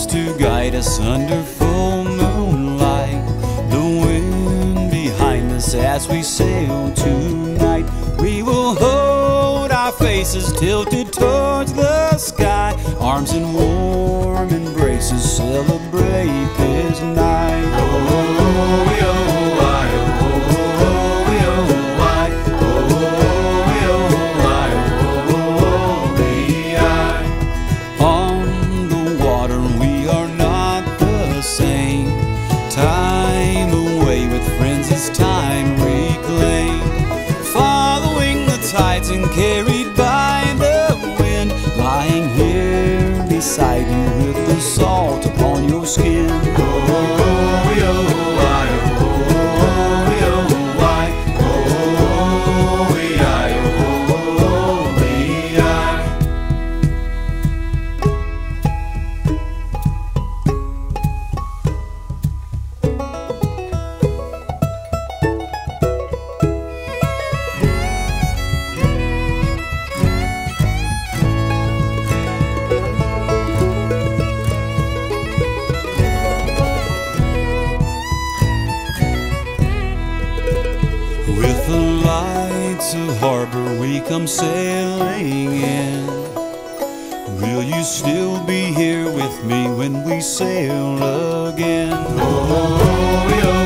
stars to guide us under full moonlight, the wind behind us as we sail tonight. We will hold our faces tilted towards the sky, arms in warm embraces celebrate this night. Oh, oh, oh, oh. Time away with friends is time reclaimed, following the tides and carried by the wind, lying here beside you with the salt upon your skin. Oh, oh, oh, oh. With the lights of harbor we come sailing in. Will you still be here with me when we sail again? Oh, oh, oh, oh.